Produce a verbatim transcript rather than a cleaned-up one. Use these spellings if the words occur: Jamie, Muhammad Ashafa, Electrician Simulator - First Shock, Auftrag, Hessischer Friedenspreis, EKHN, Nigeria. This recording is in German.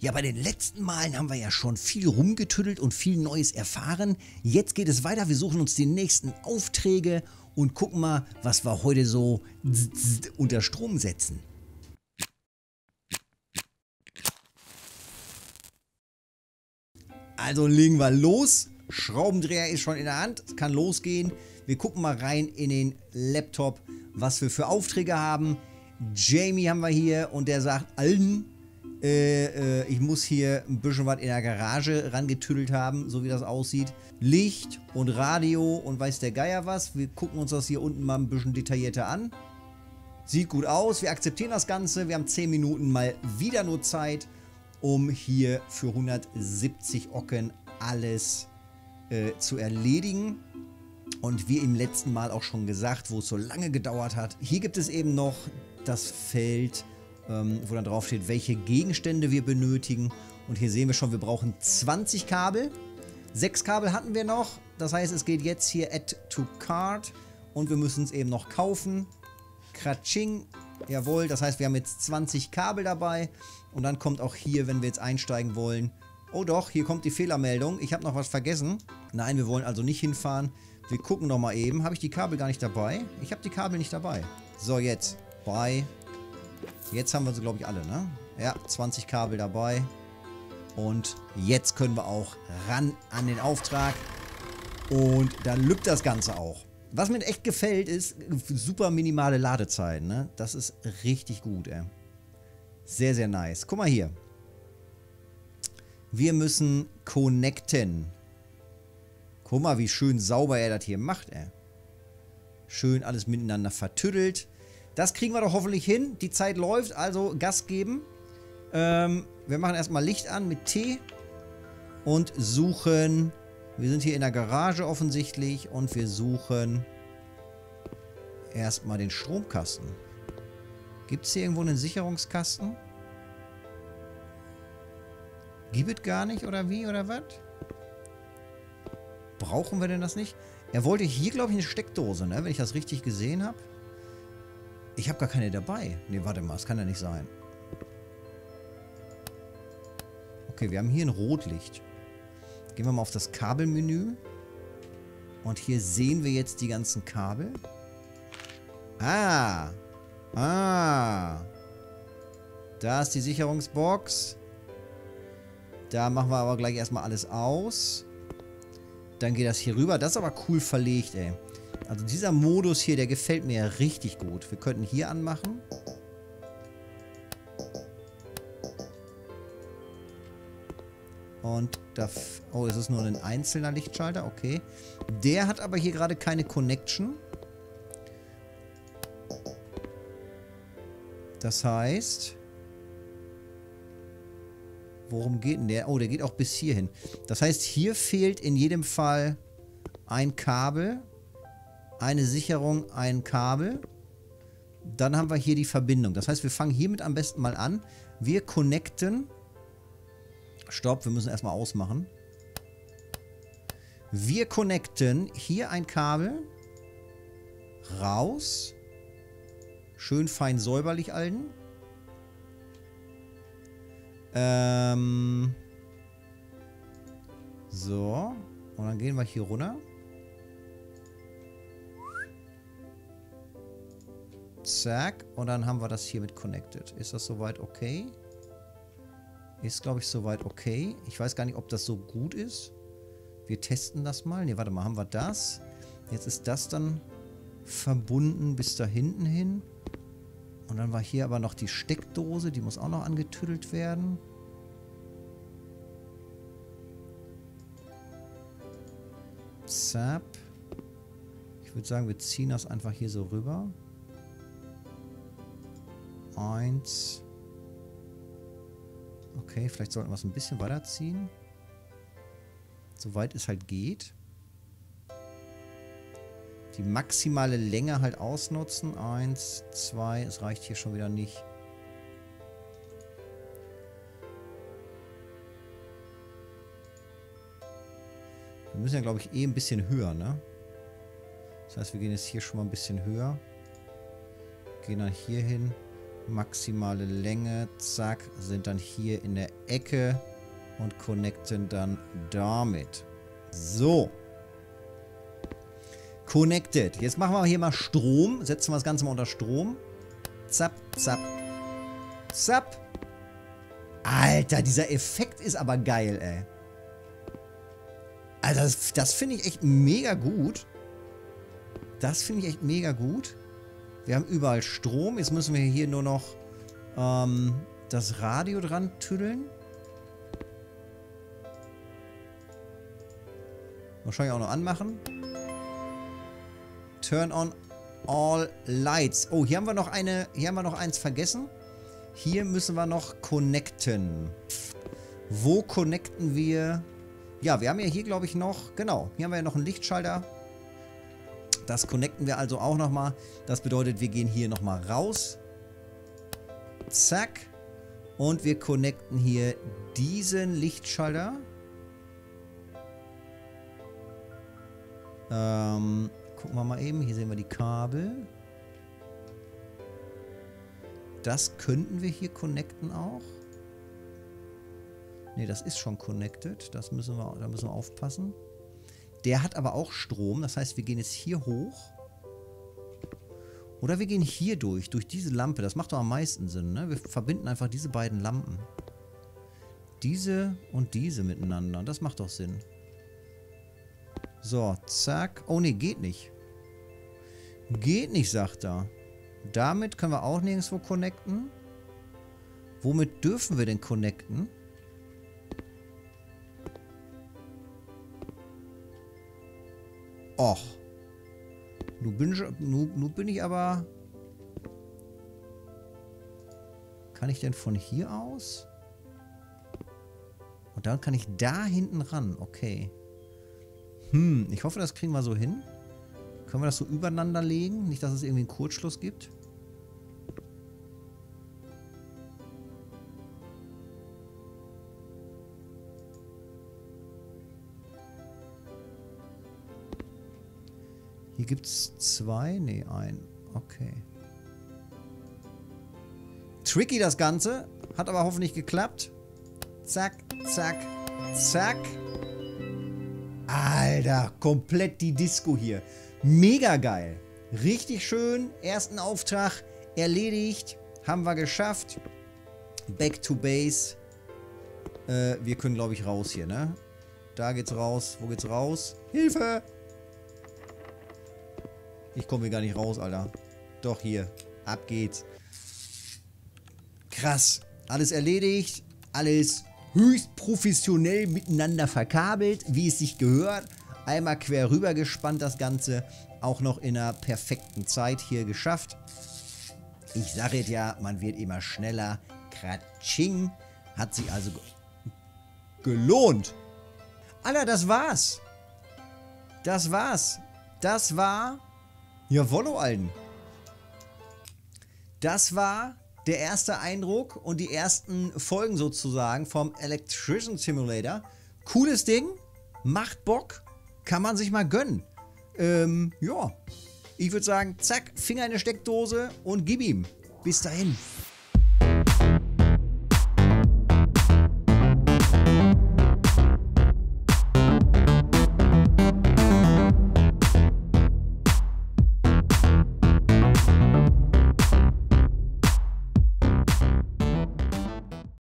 Ja, bei den letzten Malen haben wir ja schon viel rumgetüttelt und viel Neues erfahren. Jetzt geht es weiter. Wir suchen uns die nächsten Aufträge und gucken mal, was wir heute so unter Strom setzen. Also legen wir los. Schraubendreher ist schon in der Hand. Es kann losgehen. Wir gucken mal rein in den Laptop, was wir für Aufträge haben. Jamie haben wir hier und der sagt allen, äh, äh, ich muss hier ein bisschen was in der Garage rangetüdelt haben, so wie das aussieht. Licht und Radio und weiß der Geier was. Wir gucken uns das hier unten mal ein bisschen detaillierter an. Sieht gut aus. Wir akzeptieren das Ganze. Wir haben zehn Minuten mal wieder nur Zeit, um hier für hundertsiebzig Ocken alles äh, zu erledigen. Und wie im letzten Mal auch schon gesagt, wo es so lange gedauert hat. Hier gibt es eben noch das Feld, ähm, wo dann drauf steht, welche Gegenstände wir benötigen. Und hier sehen wir schon, wir brauchen zwanzig Kabel. Sechs Kabel hatten wir noch. Das heißt, es geht jetzt hier Add to Cart. Und wir müssen es eben noch kaufen. Kratsching. Jawohl, das heißt, wir haben jetzt zwanzig Kabel dabei. Und dann kommt auch hier, wenn wir jetzt einsteigen wollen. Oh doch, hier kommt die Fehlermeldung. Ich habe noch was vergessen. Nein, wir wollen also nicht hinfahren. Wir gucken noch mal eben. Habe ich die Kabel gar nicht dabei? Ich habe die Kabel nicht dabei. So, jetzt. Bei. Jetzt haben wir sie, glaube ich, alle, ne? Ja, zwanzig Kabel dabei. Und jetzt können wir auch ran an den Auftrag. Und dann lübt das Ganze auch. Was mir echt gefällt, ist super minimale Ladezeiten, ne? Das ist richtig gut, ey. Sehr, sehr nice. Guck mal hier. Wir müssen connecten. Guck mal, wie schön sauber er das hier macht, ey. Schön alles miteinander vertüttelt. Das kriegen wir doch hoffentlich hin. Die Zeit läuft, also Gas geben. Ähm, wir machen erstmal Licht an mit T. Und suchen... Wir sind hier in der Garage offensichtlich. Und wir suchen... erstmal den Stromkasten. Gibt es hier irgendwo einen Sicherungskasten? Gibt es gar nicht, oder wie, oder was? Brauchen wir denn das nicht? Er wollte hier, glaube ich, eine Steckdose, ne? Wenn ich das richtig gesehen habe. Ich habe gar keine dabei. Ne, warte mal, das kann ja nicht sein. Okay, wir haben hier ein Rotlicht. Gehen wir mal auf das Kabelmenü. Und hier sehen wir jetzt die ganzen Kabel. Ah! Ah! Da ist die Sicherungsbox. Da machen wir aber gleich erstmal alles aus. Dann geht das hier rüber. Das ist aber cool verlegt, ey. Also dieser Modus hier, der gefällt mir ja richtig gut. Wir könnten hier anmachen. Und da... Oh, es ist nur ein einzelner Lichtschalter. Okay. Der hat aber hier gerade keine Connection. Das heißt... Worum geht denn der? Oh, der geht auch bis hierhin. Das heißt, hier fehlt in jedem Fall ein Kabel, eine Sicherung, ein Kabel. Dann haben wir hier die Verbindung. Das heißt, wir fangen hiermit am besten mal an. Wir connecten. Stopp, wir müssen erstmal ausmachen. Wir connecten hier ein Kabel. Raus. Schön fein säuberlich halten. Ähm. So. Und dann gehen wir hier runter. Zack. Und dann haben wir das hier mit connected. Ist das soweit okay? Ist, glaube ich, soweit okay. Ich weiß gar nicht, ob das so gut ist. Wir testen das mal. Ne, warte mal. Haben wir das? Jetzt ist das dann verbunden bis da hinten hin. Und dann war hier aber noch die Steckdose, die muss auch noch angetüttelt werden. Zap. Ich würde sagen, wir ziehen das einfach hier so rüber. Eins. Okay, vielleicht sollten wir es ein bisschen weiterziehen. Soweit es halt geht. Die maximale Länge halt ausnutzen. Eins, zwei, es reicht hier schon wieder nicht. Wir müssen ja, glaube ich, eh ein bisschen höher, ne? Das heißt, wir gehen jetzt hier schon mal ein bisschen höher. Gehen dann hier hin. maximale Länge, zack, sind dann hier in der Ecke und connecten dann damit. So. Connected. Jetzt machen wir hier mal Strom. Setzen wir das Ganze mal unter Strom. Zap, zap, zap. Alter, dieser Effekt ist aber geil, ey. Also das, das finde ich echt mega gut. Das finde ich echt mega gut. Wir haben überall Strom. Jetzt müssen wir hier nur noch ähm, das Radio dran tüdeln. Wahrscheinlich auch noch anmachen. Turn on all lights. Oh, hier haben wir noch eine. Hier haben wir noch eins vergessen. Hier müssen wir noch connecten. Wo connecten wir? Ja, wir haben ja hier, glaube ich, noch... Genau, hier haben wir ja noch einen Lichtschalter. Das connecten wir also auch nochmal. Das bedeutet, wir gehen hier nochmal raus. Zack. Und wir connecten hier diesen Lichtschalter. Ähm, gucken wir mal eben. Hier sehen wir die Kabel. Das könnten wir hier connecten auch. Ne, das ist schon connected. Das müssen wir, da müssen wir aufpassen. Der hat aber auch Strom. Das heißt, wir gehen jetzt hier hoch. Oder wir gehen hier durch. Durch diese Lampe. Das macht doch am meisten Sinn, ne? Wir verbinden einfach diese beiden Lampen. Diese und diese miteinander. Das macht doch Sinn. So, zack. Oh ne, geht nicht. Geht nicht, sagt er. Damit können wir auch nirgendwo connecten. Womit dürfen wir denn connecten? Och. Nun bin ich, nun, nun bin ich aber... Kann ich denn von hier aus? Und dann kann ich da hinten ran. Okay. Hm, ich hoffe, das kriegen wir so hin. Können wir das so übereinander legen? Nicht, dass es irgendwie einen Kurzschluss gibt. Hier gibt es zwei? Nee, ein. Okay. Tricky das Ganze. Hat aber hoffentlich geklappt. Zack, zack, zack. Alter, komplett die Disco hier. Mega geil. Richtig schön. Ersten Auftrag erledigt. Haben wir geschafft. Back to Base. Äh, wir können, glaube ich, raus hier, ne? Da geht's raus. Wo geht's raus? Hilfe! Ich komme hier gar nicht raus, Alter. Doch, hier. Ab geht's. Krass. Alles erledigt. Alles höchst professionell miteinander verkabelt, wie es sich gehört. Einmal quer rüber gespannt das Ganze. Auch noch in einer perfekten Zeit hier geschafft. Ich sage jetzt ja, man wird immer schneller. Kratsching. Hat sich also gelohnt. Alter, das war's. Das war's. Das war... Jawollo, Alten. Das war der erste Eindruck und die ersten Folgen sozusagen vom Electrician Simulator. Cooles Ding, macht Bock, kann man sich mal gönnen. Ähm, ja, ich würde sagen, zack, Finger in eine Steckdose und gib ihm. Bis dahin.